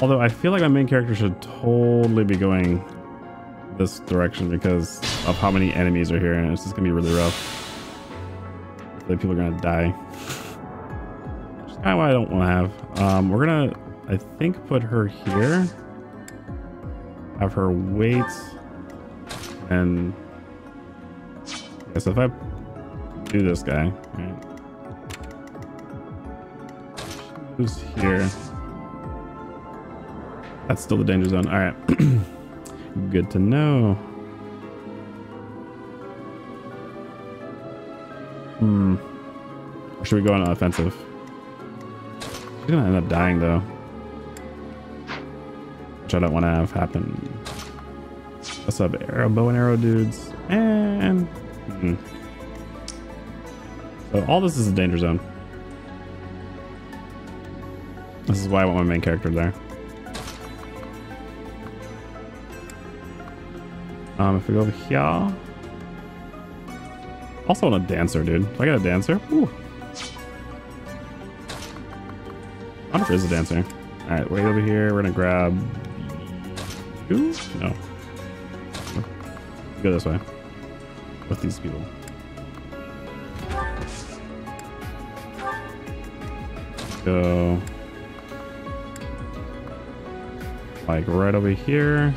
Although I feel like my main character should totally be going this direction because of how many enemies are here, and it's just gonna be really rough. I feel like people are gonna die. Which is kind of what I don't want to have. We're gonna, I think, put her here. Have her wait, and yeah, so if I do this guy, right? Who's here? That's still the danger zone. All right. Good to know. Or should we go on offensive? She's gonna end up dying though, which I don't want to have happen. Let's have arrow, bow and arrow dudes, and so all this is a danger zone. This is why I want my main character there. If we go over here, I also want a dancer, dude. If I got a dancer, ooh. I wonder if there's a dancer. All right, way over here. We're gonna grab you. No, go this way with these people. Go like right over here.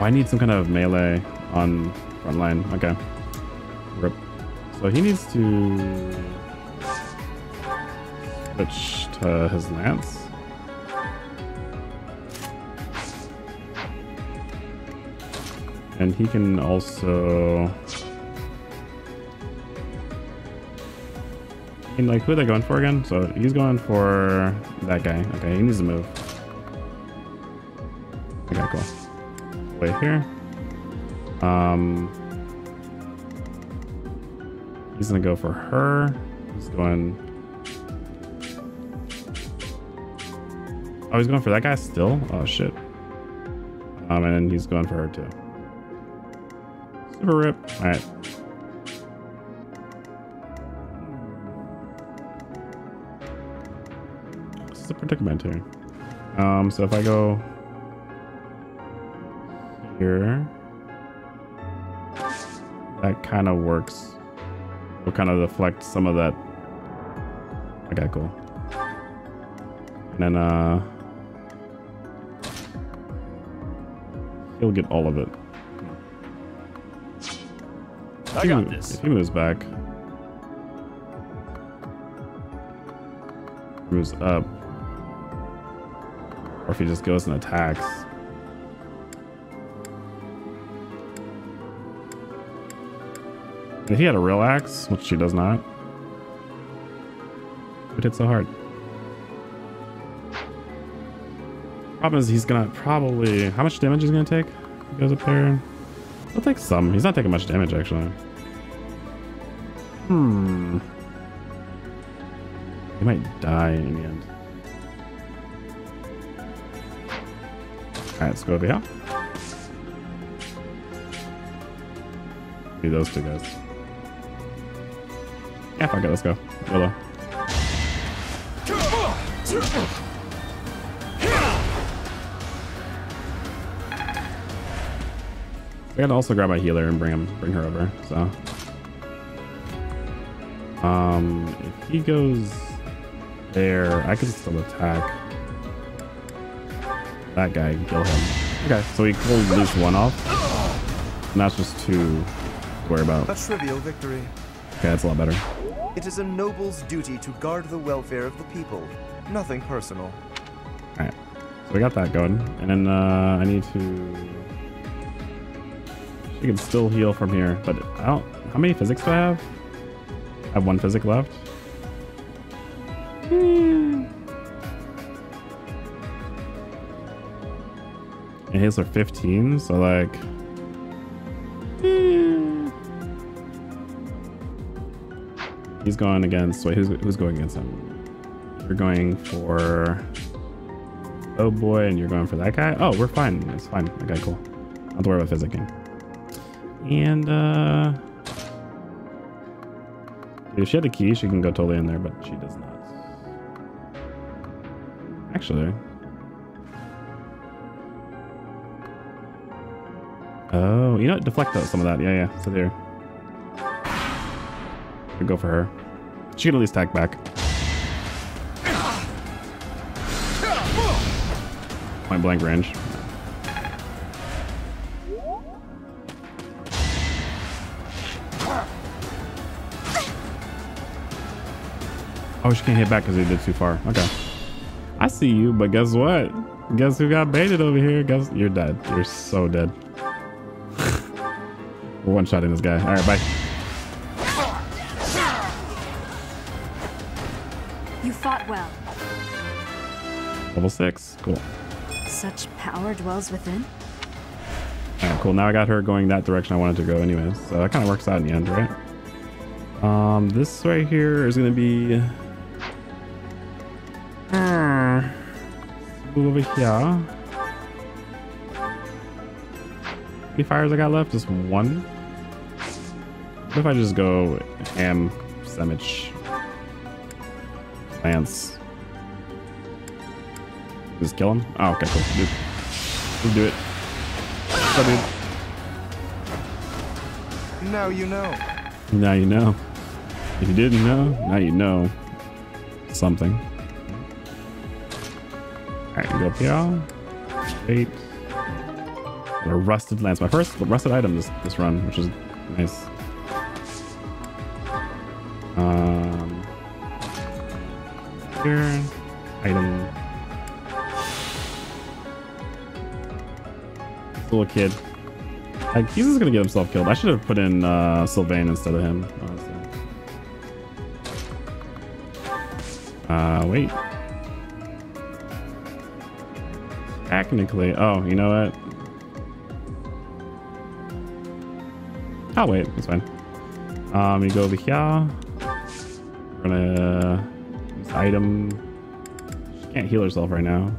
Oh, I need some kind of melee on front line. Okay. Rip. So he needs to switch to his lance. And he can also... I mean, like, who are they going for again? So he's going for that guy. Okay, he needs to move. Okay, cool. Wait here. He's gonna go for her. He's going. Oh, he's going for that guy still. Oh shit. And he's going for her too. Super rip. All right. This is a predicament here. So if I go here, that kind of works. We'll kind of deflect some of that. Okay, cool. And then he'll get all of it. I got this. If he moves back, moves up, or if he just goes and attacks. If he had a real axe, which she does not, but it's so hard. Problem is, he's gonna probably... How much damage is he gonna take? He goes up there. He'll take some. He's not taking much damage, actually. He might die in the end. All right, let's go over here. Do those two guys. Yeah, fuck it, let's go. YOLO. I gotta also grab my healer and bring her over, so. If he goes there, I can still attack. That guy, kill him. Okay, so he pulled at least one off. And that's just two to worry about. That's trivial victory. Okay, that's a lot better. It is a noble's duty to guard the welfare of the people. Nothing personal. Alright, so we got that going. And then I need to... She can still heal from here, but I don't... How many physics do I have? I have one physic left. And heals are 15, so like... He's going against... Wait, who's going against him? You're going for... Oh boy, and you're going for that guy? Oh, we're fine. It's fine. Okay, cool. Not have to worry about physicking. And if she had a key, she can go totally in there, but she does not. Actually. Oh, you know, deflect some of that. Yeah, yeah. So there. I'll go for her. She can at least attack back. Point blank range. Oh, she can't hit back because he did too far. Okay. I see you, but guess what? Guess who got baited over here? Guess you're dead. You're so dead. We're one-shotting this guy. All right, bye. You fought well. Level 6. Cool. Such power dwells within. All right, cool. Now I got her going that direction I wanted to go anyways. So that kind of works out in the end, right? This right here is going to be... over here. How many fires I got left? Just one? What if I just go ham, sandwich, lance? Just kill him? Oh, okay, cool. Dude. We'll do it. Oh, dude. Now you know. Now you know. If you didn't know, now you know something. Alright, go up here. Wait. A rusted lance. My first rusted item this run, which is nice. Here. Item. Little kid. Like, he's just gonna get himself killed. I should have put in Sylvain instead of him, honestly. Wait. Technically, oh, you know what? Oh, wait, it's fine. You go over here. We're gonna use item. She can't heal herself right now.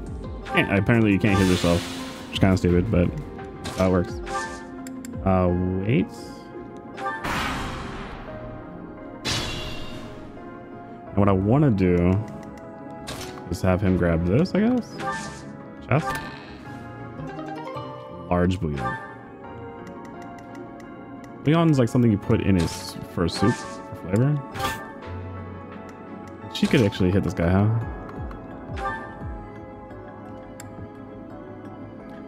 Apparently, you can't heal yourself, which is kind of stupid, but that works. Wait. And what I want to do is have him grab this, I guess. Chest. Large bouillon. Bouillon's like something you put in his for a soup for flavor. She could actually hit this guy, huh?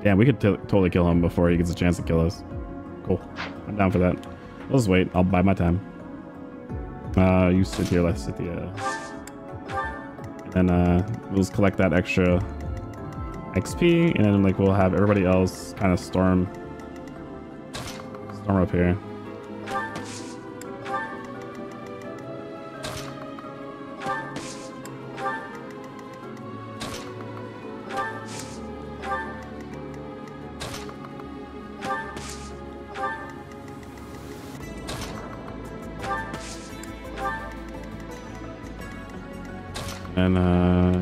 Damn, we could totally kill him before he gets a chance to kill us. Cool. I'm down for that. I'll just wait. I'll buy my time. You sit here, Lysithea. And we'll just collect that extra XP, and then like we'll have everybody else kind of storm up here. And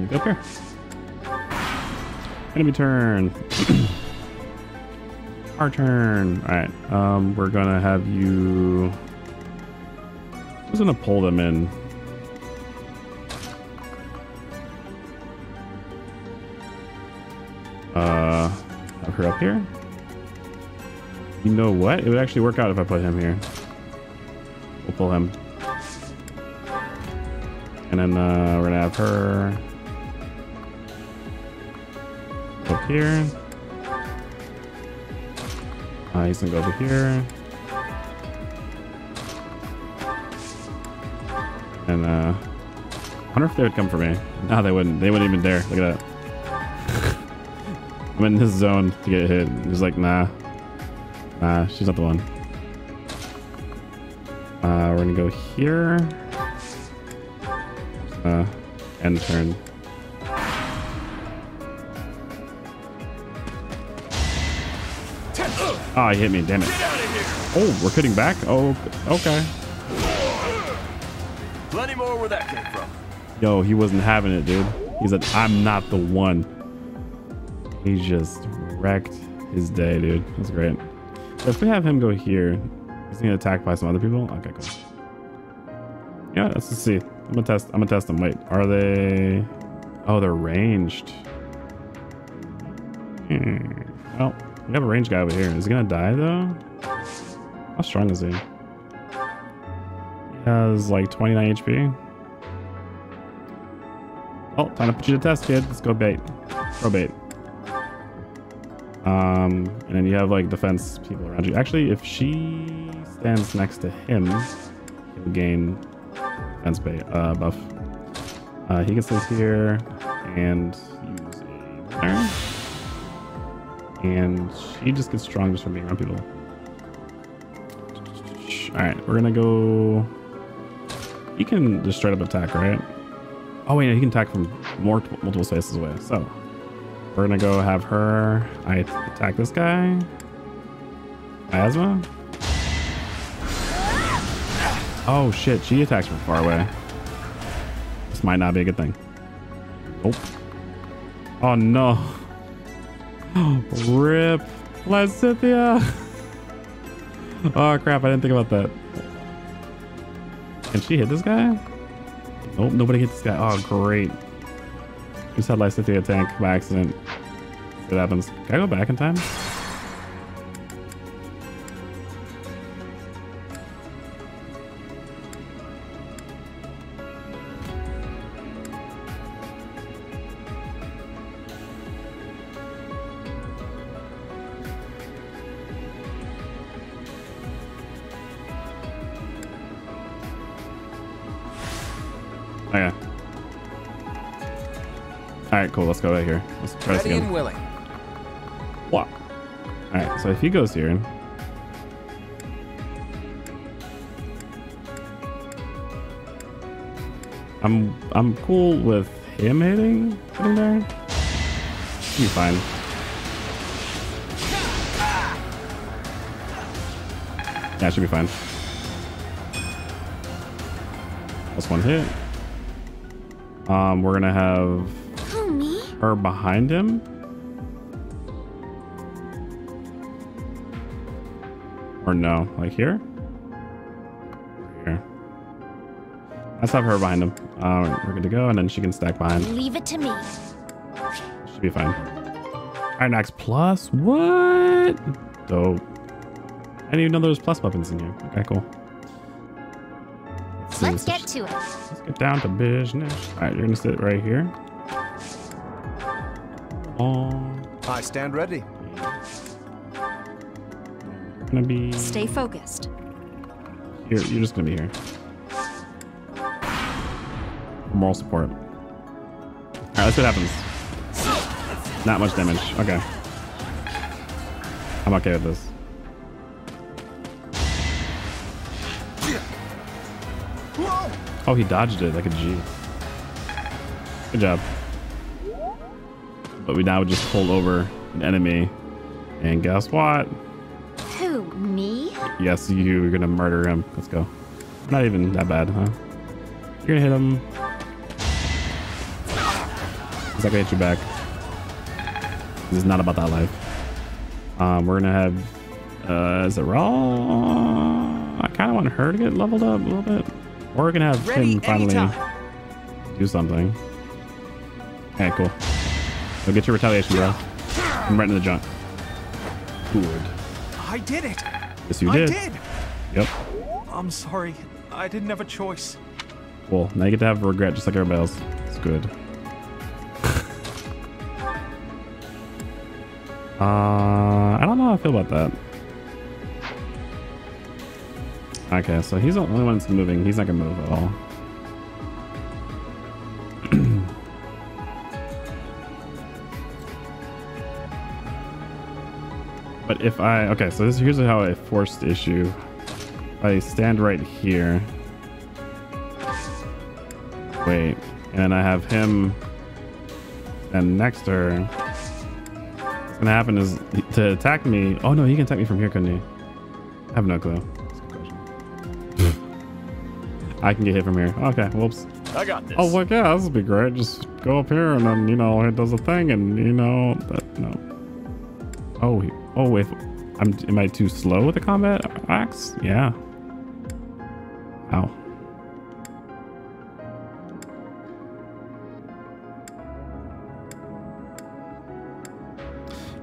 go up here. Enemy turn. Our turn. Alright. We're gonna have you. I'm just gonna pull them in. Have her up here. You know what? It would actually work out if I put him here. We'll pull him. And then we're gonna have her up here. He's gonna go over here. And I wonder if they would come for me. No, they wouldn't. They wouldn't even dare. Look at that. I'm in this zone to get hit. He's like, nah. Nah, she's not the one. We're gonna go here. End turn. Oh, he hit me, damn it. Oh, we're cutting back? Oh, okay. Plenty more where that came from. Yo, he wasn't having it, dude. He said, I'm not the one. He just wrecked his day, dude. That's great. So if we have him go here, he's gonna get attacked by some other people? Okay, cool. Yeah, let's see. I'm gonna test him. Wait, are they... Oh, they're ranged. Well, we have a ranged guy over here. Is he gonna die though? How strong is he? He has like 29 HP. Oh, time to put you to test, kid. Let's go bait. Probate. And then you have like defense people around you. Actually, if she stands next to him, he'll gain defense buff. He can stay here and use a iron. And she just gets strong just from being around people. Alright, we're gonna go... He can just straight up attack, right? Oh wait, no, he can attack from multiple spaces away. So, we're gonna go have her... I attack this guy. Miasma? Oh shit, she attacks from far away. This might not be a good thing. Nope. Oh no. RIP Lysithea. Oh crap, I didn't think about that. Can she hit this guy? Nope, nobody hit this guy. Oh great. Just had Lysithea tank by accident. It happens. Can I go back in time? Okay. Alright, cool. Let's go right here. Let's try this again. Walk. Alright, so if he goes here... I'm cool with him hitting there. He'll be fine. Yeah, it should be fine. That's one hit. We're gonna have her behind him. Or no, like here? Here. Let's have her behind him. We're good to go, and then she can stack behind. Leave it to me. Should be fine. Iron Axe Plus? What? Dope. I didn't even know there was plus weapons in here. Okay, cool. Let's get to it. Let's get down to business. All right, you're gonna sit right here. I stand ready. You're gonna be. Stay focused. You're just gonna be here. Moral support. All right, let's see what happens. Not much damage. Okay. I'm okay with this. Oh, he dodged it like a G. Good job. But we now just pulled over an enemy. And guess what? Who, me? Yes, you. You're going to murder him. Let's go. Not even that bad, huh? You're going to hit him. He's not going to hit you back. This is not about that life. We're going to have... is it Raw? I kind of want her to get leveled up a little bit. Or we're gonna have him finally do something. Okay, cool. So get your retaliation, bro. I'm right in the junk. Good. I did it. Yes, you did. I did. Yep. I'm sorry. I didn't have a choice. Well, now you get to have regret just like everybody else. It's good. I don't know how I feel about that. Okay, so he's the only one that's moving. He's not gonna move at all. But if I... Okay, so here's how I force the issue. I stand right here. Wait. And I have him... And next to her... What's gonna happen is to attack me... Oh no, he can attack me from here, couldn't he? I have no clue. I can get hit from here. Okay, whoops. I got this. Oh, look, yeah, this would be great. Just go up here and then, you know, it does a thing and, you know, that, no. Oh, wait. Am I too slow with the combat axe? Yeah. Ow.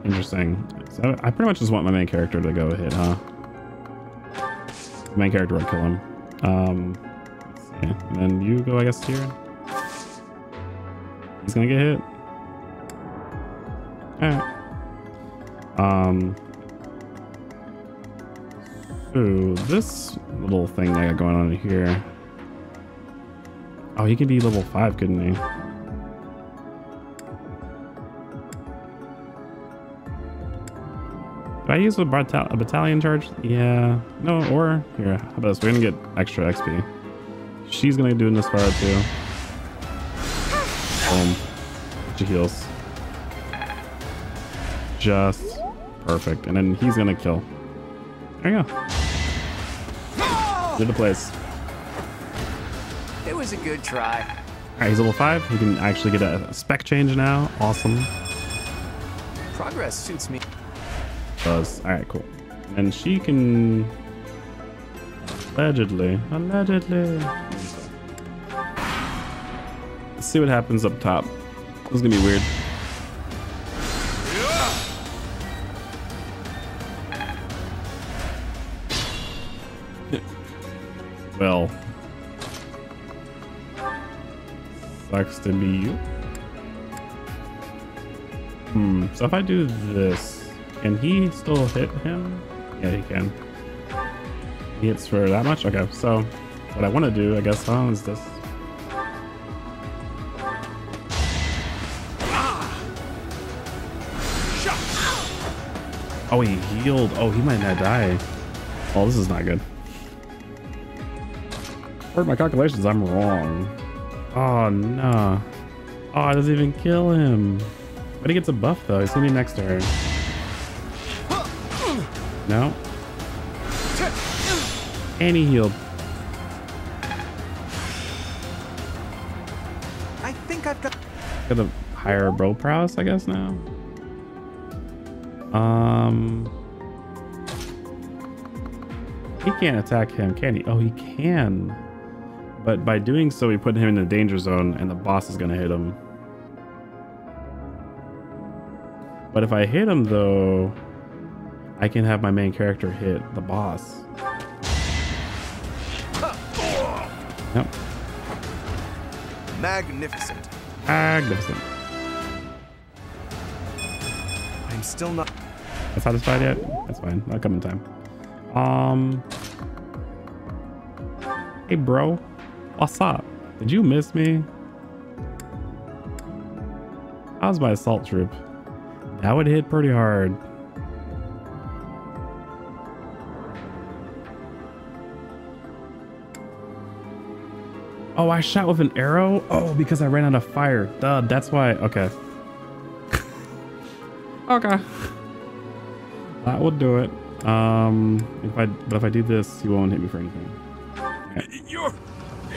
Interesting. So I pretty much just want my main character to go hit, huh? The main character would kill him. Let's see. And then you go, I guess, here. He's gonna get hit. Alright. So this little thing I got going on here. Oh, he could be level 5, couldn't he? Did I use a battalion charge? Yeah. No, or here. How about this? We're gonna get extra XP. She's gonna do this far too. Boom. She heals. Just perfect. And then he's gonna kill. There you go. Did the place. It was a good try. All right, he's level 5. He can actually get a spec change now. Awesome. Progress suits me. Does. All right, cool. And she can allegedly. Let's see what happens up top. This is gonna be weird. Well, sucks to be you. So if I do this, can he still hit him? Yeah, he can. He hits for that much? Okay, so what I want to do, I guess, huh, is this. Oh, he healed. Oh, he might not die. Oh, this is not good. Hurt my calculations, I'm wrong. Oh no. Oh, it doesn't even kill him. But he gets a buff though. He's gonna be next to her. No. And he healed. I think I've got a higher bow prowess, I guess now. He can't attack him, can he? Oh, he can. But by doing so, we put him in the danger zone and the boss is going to hit him. But if I hit him, though, I can have my main character hit the boss. Yep. Magnificent. Magnificent. I'm still not satisfied yet. That's fine. I'll come in time. Hey, bro. What's up? Did you miss me? How's my assault troop? That would hit pretty hard. Oh, I shot with an arrow? Oh, because I ran out of fire. Duh, that's why. Okay. Okay. That will do it. But if I do this, he won't hit me for anything. Okay.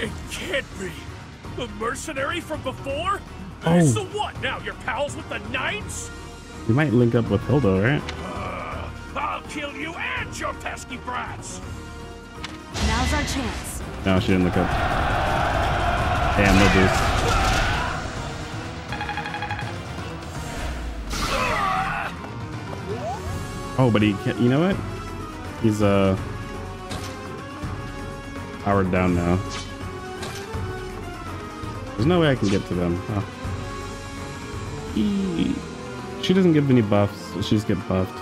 It can't be. The mercenary from before? Oh. So what now? You're pals with the knights? You might link up with Hilda, right? I'll kill you and your pesky brats. Now's our chance. No, she didn't look up. Damn, no boost. Oh, but he can't. You know what? He's powered down now. There's no way I can get to them. Oh. She doesn't give any buffs. She just gets buffed.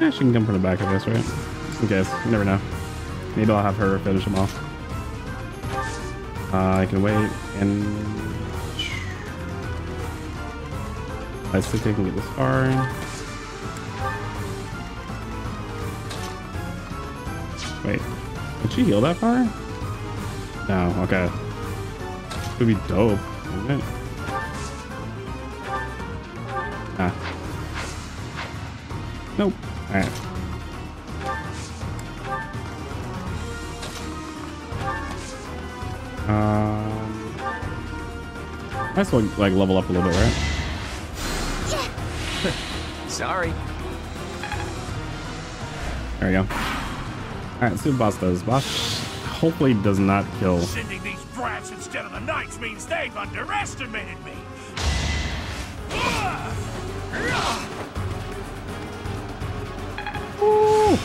Yeah, she can come from the back, I guess, right? Just in case. You never know. Maybe I'll have her finish them off. I can wait and... I think they can get this far. Wait. Did she heal that far? No, okay. Would be dope, wouldn't it? Ah. Nope. Alright. I still like level up a little bit, right? Yeah. Sorry. There we go. Alright, let's see what boss does. Boss hopefully does not kill. Brats instead of the knights means they've underestimated me. Ooh.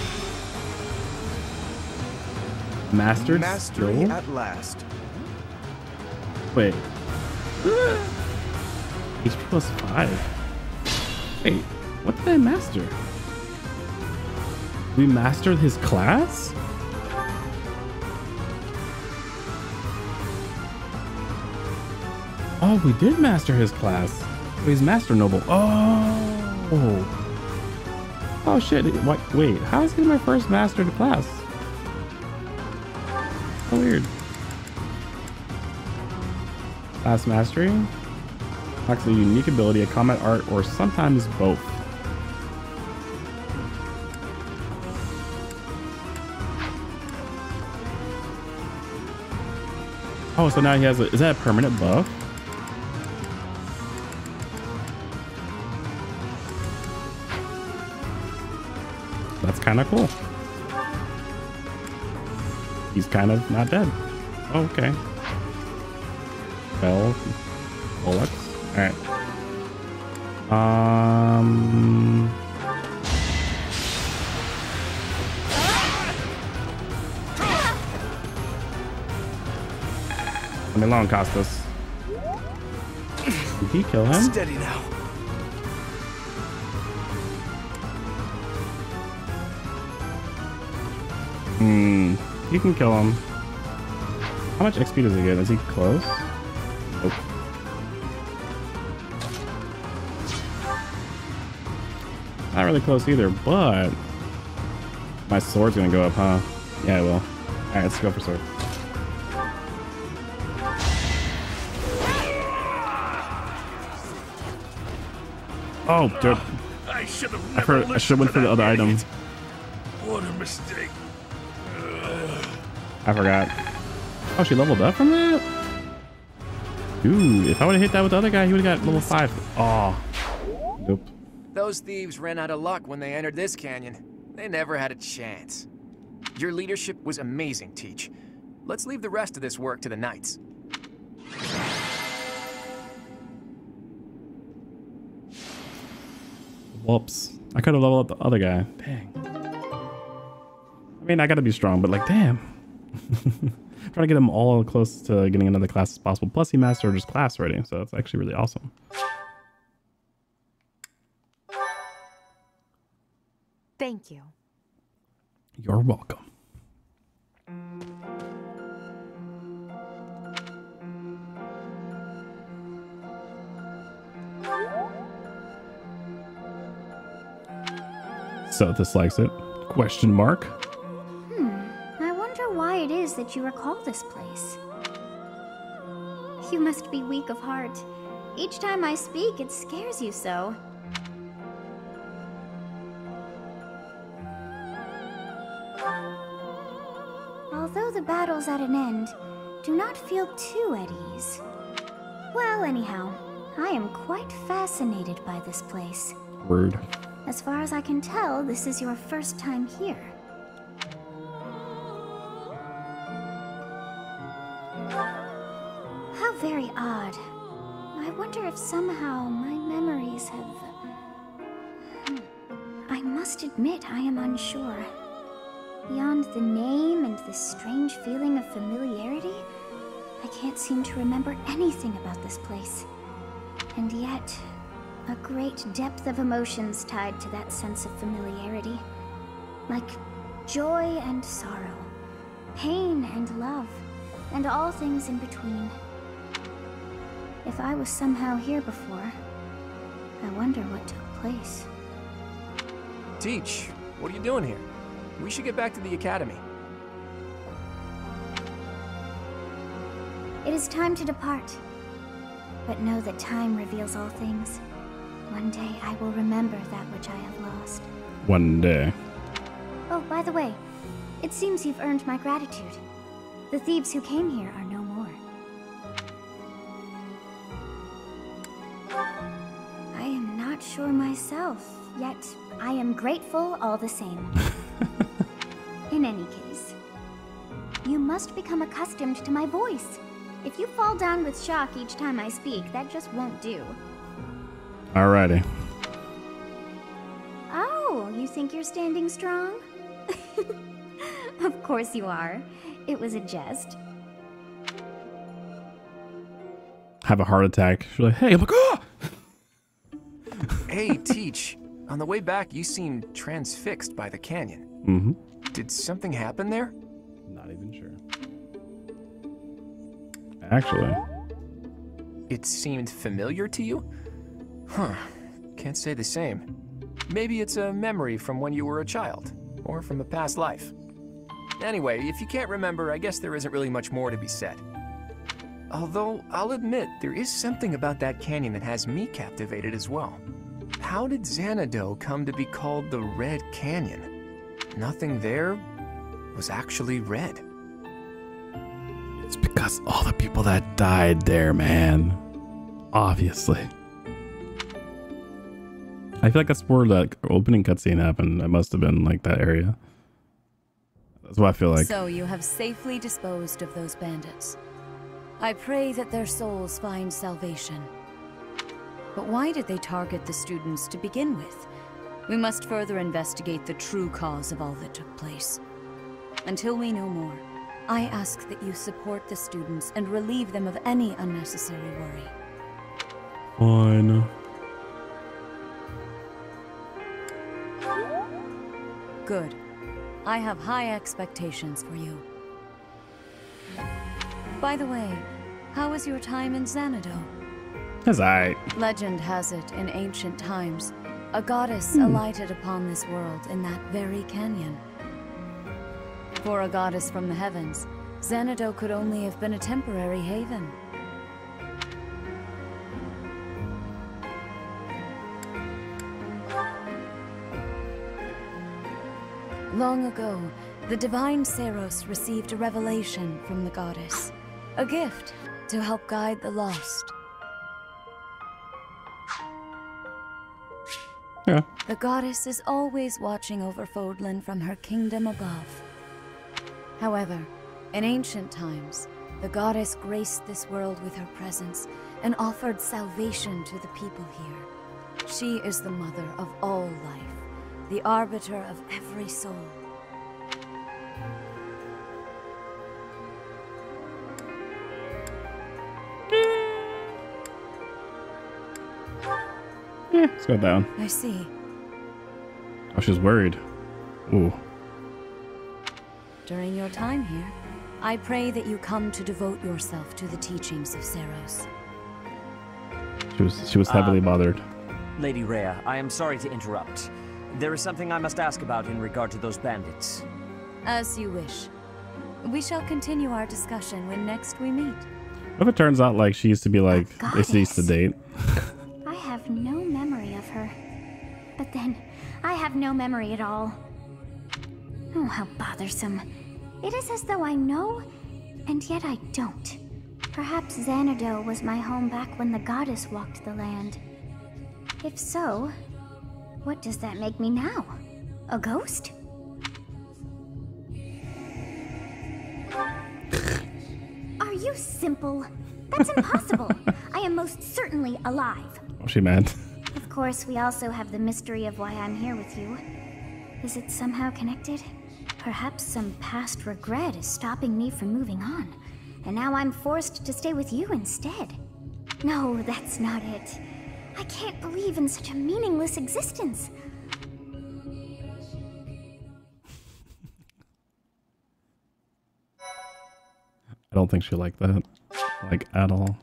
Mastered Mastery skill? At last. Wait. HP plus 5. Wait, what did I master? We mastered his class? Oh, we did master his class. He's Master Noble. Oh. Oh shit. Wait, how is he my first mastered class? How weird. Class mastery. Lacks a unique ability, a combat art, or sometimes both. Oh, so now he has a... Is that a permanent buff? That's kind of cool. He's kind of not dead. Oh, okay. Well, Olex. All right. Let me alone, Costas. Did he kill him? Steady now. Hmm. You can kill him. How much XP does he get? Is he close? Nope. Not really close either, but my sword's gonna go up, huh? Yeah, it will. Alright, let's go for sword. Oh, dude. I should have went for the other item. What a mistake. I forgot. Oh, she leveled up from that? Dude, if I would have hit that with the other guy, he would have got level 5. Oh. Nope. Those thieves ran out of luck when they entered this canyon. They never had a chance. Your leadership was amazing, Teach. Let's leave the rest of this work to the knights. Whoops. I could have leveled up the other guy. Dang. I mean, I gotta be strong, but like, damn. Try to get them all close to getting another class as possible. Plus, he mastered his class already, so that's actually really awesome. Thank you. You're welcome. So this likes it? Question mark. It is that you recall this place. You must be weak of heart. Each time I speak, it scares you so. Although the battle's at an end, do not feel too at ease. Well, anyhow, I am quite fascinated by this place. Word. As far as I can tell, this is your first time here. Very odd. I wonder if somehow my memories have... I must admit I am unsure. Beyond the name and the strange feeling of familiarity, I can't seem to remember anything about this place. And yet, a great depth of emotions tied to that sense of familiarity. Like joy and sorrow, pain and love, and all things in between. If I was somehow here before, I wonder what took place. Teach, what are you doing here? We should get back to the academy. It is time to depart. But know that time reveals all things. One day I will remember that which I have lost. One day. Oh, by the way, it seems you've earned my gratitude. The thieves who came here are no more. I am not sure myself, yet I am grateful all the same. In any case, you must become accustomed to my voice. If you fall down with shock each time I speak, that just won't do. Alrighty. Oh, You think you're standing strong? Of course you are. It was a jest. Have a heart attack. She's like, hey, look. Ah! Hey, Teach. On the way back, you seemed transfixed by the canyon. Mm-hmm. Did something happen there? Not even sure. Actually, it seemed familiar to you? Huh. Can't say the same. Maybe it's a memory from when you were a child, or from a past life. Anyway, if you can't remember, I guess there isn't really much more to be said. Although, I'll admit, there is something about that canyon that has me captivated as well. How did Xanadu come to be called the Red Canyon? Nothing there was actually red. It's because all the people that died there, man. Obviously. I feel like that's where that opening cutscene happened. It must have been like that area. That's what I feel like. So you have safely disposed of those bandits. I pray that their souls find salvation. But why did they target the students to begin with? We must further investigate the true cause of all that took place. Until we know more, I ask that you support the students and relieve them of any unnecessary worry. Fine. Good. I have high expectations for you. By the way, how was your time in Xanadu? That's aight. Legend has it, in ancient times, a goddess alighted upon this world in that very canyon. For a goddess from the heavens, Xanadu could only have been a temporary haven. Long ago, the divine Seiros received a revelation from the goddess, a gift to help guide the lost. Yeah. The goddess is always watching over Fodlan from her kingdom above. However, in ancient times, the goddess graced this world with her presence and offered salvation to the people here. She is the mother of all life, the arbiter of every soul. Yeah, let's go down. I see. Oh, she's worried. Ooh. During your time here, I pray that you come to devote yourself to the teachings of Seiros. She was heavily bothered. Lady Rhea, I am sorry to interrupt. There is something I must ask about in regard to those bandits. As you wish. We shall continue our discussion when next we meet. What if it turns out like she used to be like, she used to date? I have no memory of her. But then, I have no memory at all. Oh, how bothersome. It is as though I know, and yet I don't. Perhaps Xanadu was my home back when the goddess walked the land. If so, what does that make me now? A ghost? Are you simple? That's impossible. I am most certainly alive. Oh, she mad. Of course, we also have the mystery of why I'm here with you. Is it somehow connected? Perhaps some past regret is stopping me from moving on, and now I'm forced to stay with you instead. No, that's not it. I can't believe in such a meaningless existence. I don't think she liked that, like, at all.